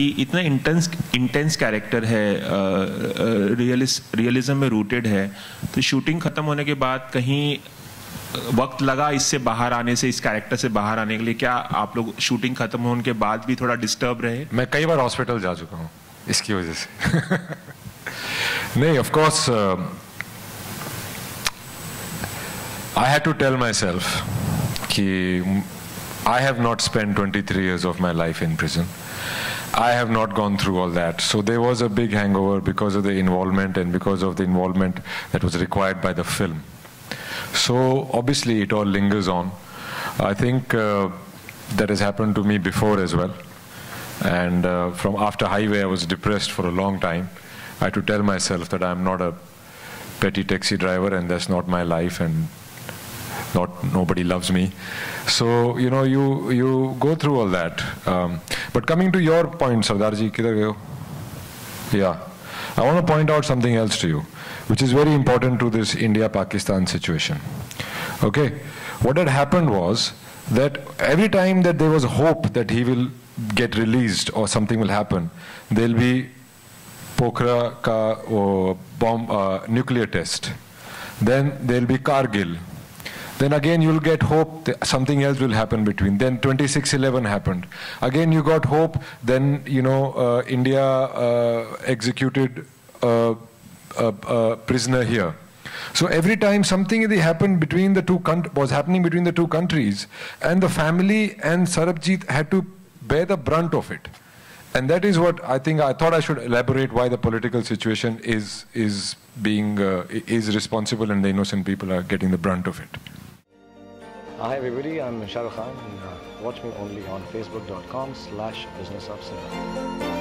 कि इतना intense character है, रियलिज्म में रूटेड है, तो शूटिंग खत्म होने के बाद कहीं वक्त लगा इससे बाहर आने से, इस कैरेक्टर से बाहर आने के लिए? क्या आप लोग शूटिंग खत्म होने के बाद भी थोड़ा डिस्टर्ब रहे? मैं कई बार हॉस्पिटल जा चुका हूँ इसकी वजह से। नहीं, of course I had to tell myself that I have not spent 23 years of my life in prison. I have not gone through all that. So there was a big hangover because of the involvement and because of the involvement that was required by the film. So obviously it all lingers on. I think that has happened to me before as well. And from after Highway I was depressed for a long time. I had to tell myself that I'm not a petty taxi driver and that's not my life and nobody loves me. So, you know, you go through all that. But coming to your point, Sardar Ji, yeah, I want to point out something else to you, which is very important to this India-Pakistan situation. Okay, what had happened was that every time that there was hope that he will get released or something will happen, there'll be Pokhra ka bomb nuclear test. Then there'll be Kargil. Then again you'll get hope that something else will happen between. Then 26/11 happened. Again you got hope. Then, you know, India executed a prisoner here. So every time something happened between the two countries, and the family and Sarabjit had to bear the brunt of it. And that is what I thought I should elaborate, why the political situation is responsible and the innocent people are getting the brunt of it. Hi everybody, I'm Shah Rukh Khan and watch me only on facebook.com/businessofcinema.